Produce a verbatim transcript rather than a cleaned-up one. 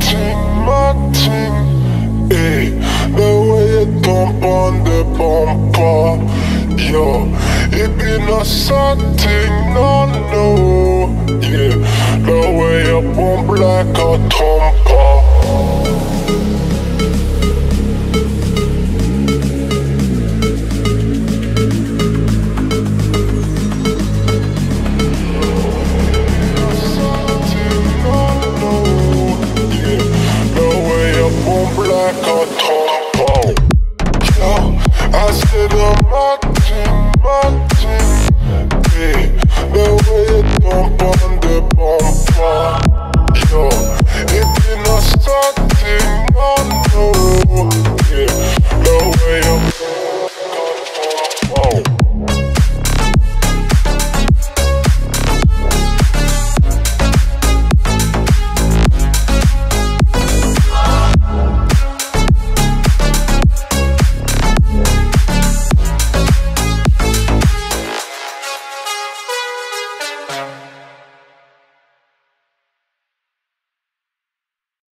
thing, my thing. Hey, the way you thump on the bumper, yo, it be no sad thing, no, no. Yeah, the way you bump like a thumper.